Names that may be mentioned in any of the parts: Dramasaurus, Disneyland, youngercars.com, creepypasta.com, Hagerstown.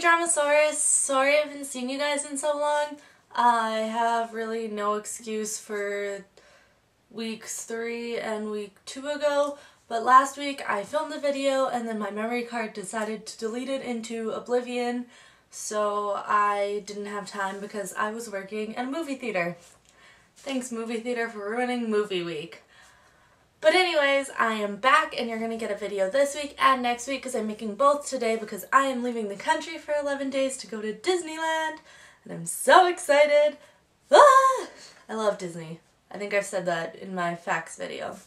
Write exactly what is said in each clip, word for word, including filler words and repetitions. Hey Dramasaurus, sorry I haven't seen you guys in so long. I have really no excuse for weeks three and week two ago, but last week I filmed a video and then my memory card decided to delete it into oblivion, so I didn't have time because I was working at a movie theater. Thanks movie theater for ruining movie week. But anyways, I am back and you're going to get a video this week and next week because I'm making both today because I am leaving the country for eleven days to go to Disneyland and I'm so excited! Ah! I love Disney. I think I've said that in my facts video.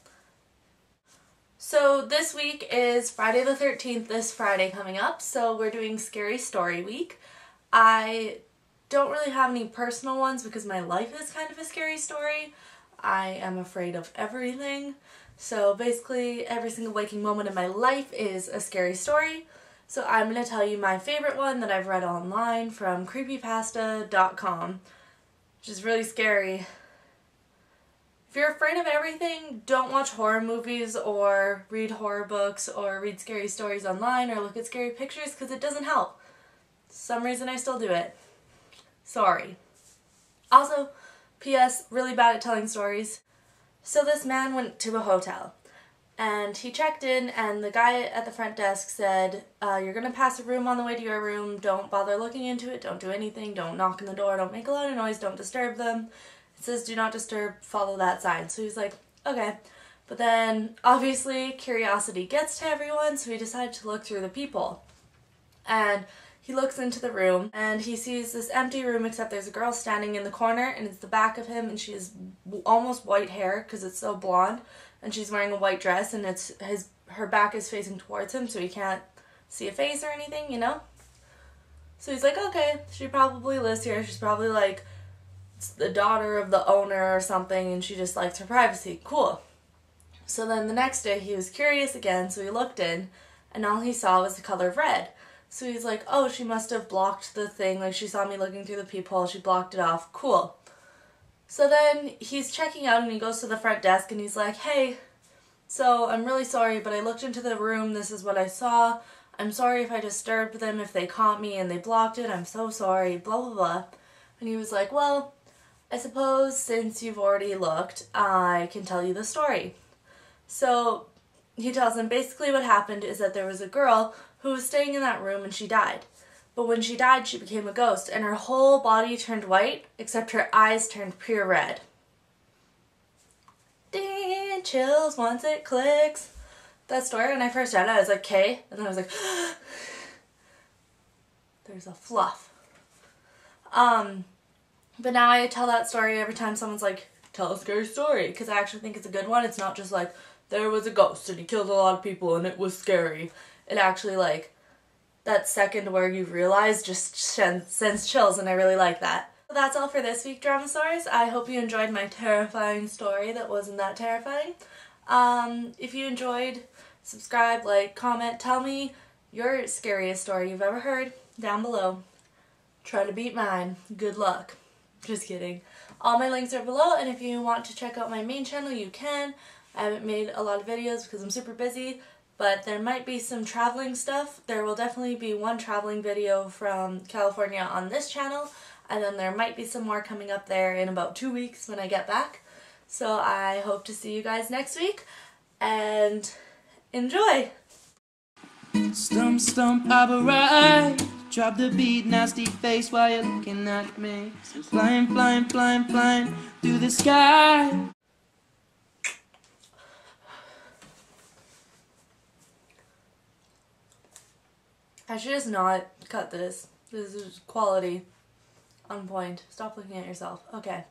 So this week is Friday the thirteenth, this Friday coming up, so we're doing Scary Story Week. I don't really have any personal ones because my life is kind of a scary story. I am afraid of everything. So basically every single waking moment in my life is a scary story. So I'm going to tell you my favorite one that I've read online from creepypasta dot com, which is really scary. If you're afraid of everything, don't watch horror movies or read horror books or read scary stories online or look at scary pictures because it doesn't help. For some reason I still do it. Sorry. Also, P S really bad at telling stories. So this man went to a hotel and he checked in and the guy at the front desk said, uh, you're gonna pass a room on the way to your room, don't bother looking into it, don't do anything, don't knock on the door, don't make a lot of noise, don't disturb them. It says do not disturb, follow that sign. So he's like, okay. But then obviously curiosity gets to everyone, so he decided to look through the peephole. And he looks into the room and he sees this empty room except there's a girl standing in the corner and it's the back of him and she has almost white hair because it's so blonde and she's wearing a white dress and it's his her back is facing towards him so he can't see a face or anything, you know? So he's like, okay, she probably lives here. She's probably like the daughter of the owner or something and she just likes her privacy. Cool. So then the next day he was curious again, so he looked in and all he saw was the color red. So he's like, oh, she must have blocked the thing, like she saw me looking through the peephole, she blocked it off, cool. So then he's checking out and he goes to the front desk and he's like, hey, so I'm really sorry, but I looked into the room, this is what I saw, I'm sorry if I disturbed them, if they caught me and they blocked it, I'm so sorry, blah, blah, blah. And he was like, well, I suppose since you've already looked, I can tell you the story. So he tells him basically what happened is that there was a girl who was staying in that room and she died. But when she died, she became a ghost and her whole body turned white, except her eyes turned pure red. Ding, chills once it clicks. That story, when I first read it, I was like, okay. And then I was like, there's a fluff. Um, but now I tell that story every time someone's like, tell a scary story, because I actually think it's a good one. It's not just like, there was a ghost and he killed a lot of people and it was scary. It actually, like, that second where you realize just sends chills, and I really like that. So that's all for this week, Dramasaurus. I hope you enjoyed my terrifying story that wasn't that terrifying. Um, if you enjoyed, subscribe, like, comment, tell me your scariest story you've ever heard down below. Try to beat mine. Good luck. Just kidding. All my links are below, and if you want to check out my main channel, you can. I haven't made a lot of videos because I'm super busy. But there might be some traveling stuff. There will definitely be one traveling video from California on this channel, and then there might be some more coming up there in about two weeks when I get back. So I hope to see you guys next week, and enjoy! Stump, stump, I've arrived. Drop the beat, nasty face while you're looking at me. Flying, flying, flying, flying through the sky. I should just not cut this. This is quality. On point. Stop looking at yourself. Okay.